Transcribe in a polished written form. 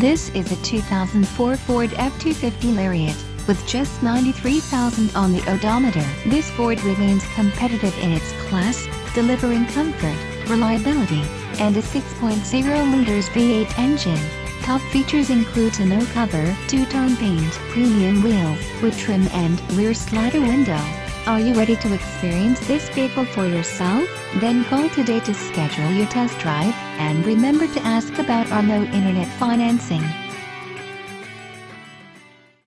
This is a 2004 Ford F250 Lariat, with just 93,000 on the odometer. This Ford remains competitive in its class, delivering comfort, reliability, and a 6.0-liter V8 engine. Top features include a no-cover, two-tone paint, premium wheels, with trim and rear slider window. Are you ready to experience this vehicle for yourself? Then call today to schedule your test drive, and remember to ask about our low internet financing.